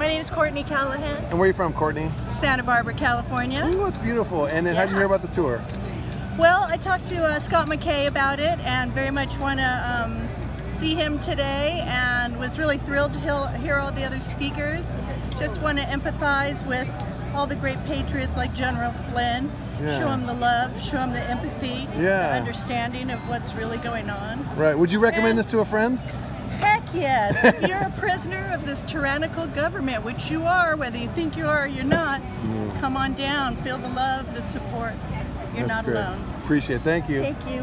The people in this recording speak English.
My name is Courtney Callahan. And where are you from, Courtney? Santa Barbara, California. Oh, that's beautiful. And then how did you hear about the tour? Well, I talked to Scott McKay about it and very much want to see him today, and was really thrilled to hear all the other speakers. Just want to empathize with all the great patriots like General Flynn. Yeah. Show him the love, show him the empathy, the understanding of what's really going on. Right. Would you recommend this to a friend? Heck yes. If you're a prisoner of this tyrannical government, which you are, whether you think you are or you're not, come on down, feel the love, the support. You're not alone. Appreciate it. Thank you. Thank you.